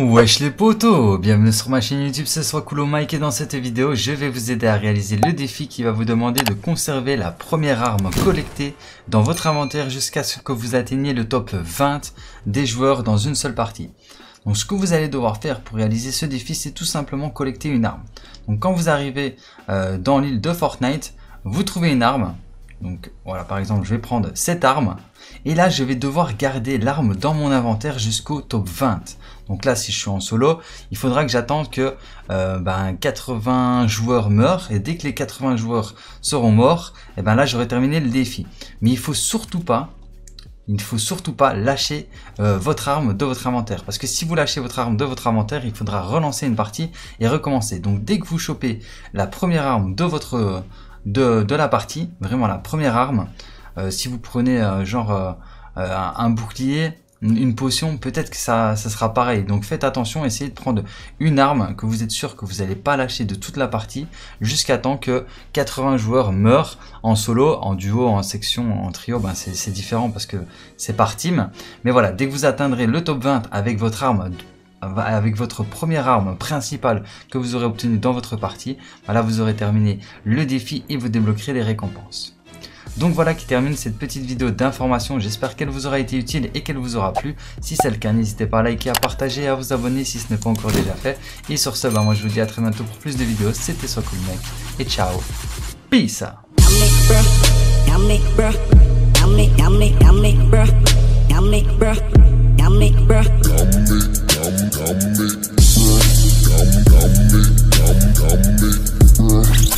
Wesh les potos, bienvenue sur ma chaîne YouTube, c'est Soiscool Mec et dans cette vidéo je vais vous aider à réaliser le défi qui va vous demander de conserver la première arme collectée dans votre inventaire jusqu'à ce que vous atteigniez le top 20 des joueurs dans une seule partie. Donc ce que vous allez devoir faire pour réaliser ce défi c'est tout simplement collecter une arme. Donc quand vous arrivez dans l'île de Fortnite, vous trouvez une arme. Donc voilà, par exemple je vais prendre cette arme et là je vais devoir garder l'arme dans mon inventaire jusqu'au top 20. Donc là si je suis en solo, il faudra que j'attende que 80 joueurs meurent et dès que les 80 joueurs seront morts, et ben là j'aurai terminé le défi. Mais il ne faut surtout pas lâcher votre arme de votre inventaire. Parce que si vous lâchez votre arme de votre inventaire, il faudra relancer une partie et recommencer. Donc dès que vous chopez la première arme de votre la partie, vraiment la première arme, si vous prenez un bouclier, une potion, peut-être que ça sera pareil. Donc faites attention, essayez de prendre une arme que vous êtes sûr que vous n'allez pas lâcher de toute la partie jusqu'à temps que 80 joueurs meurent en solo, en duo, en section, en trio. Ben c'est différent parce que c'est par team. Mais voilà, dès que vous atteindrez le top 20 avec votre arme, avec votre première arme principale que vous aurez obtenue dans votre partie, voilà, vous aurez terminé le défi et vous débloquerez les récompenses. Donc voilà qui termine cette petite vidéo d'information, j'espère qu'elle vous aura été utile et qu'elle vous aura plu. Si c'est le cas, n'hésitez pas à liker, à partager et à vous abonner si ce n'est pas encore déjà fait. Et sur ce, moi je vous dis à très bientôt pour plus de vidéos, c'était Soiscool Mec et ciao, peace!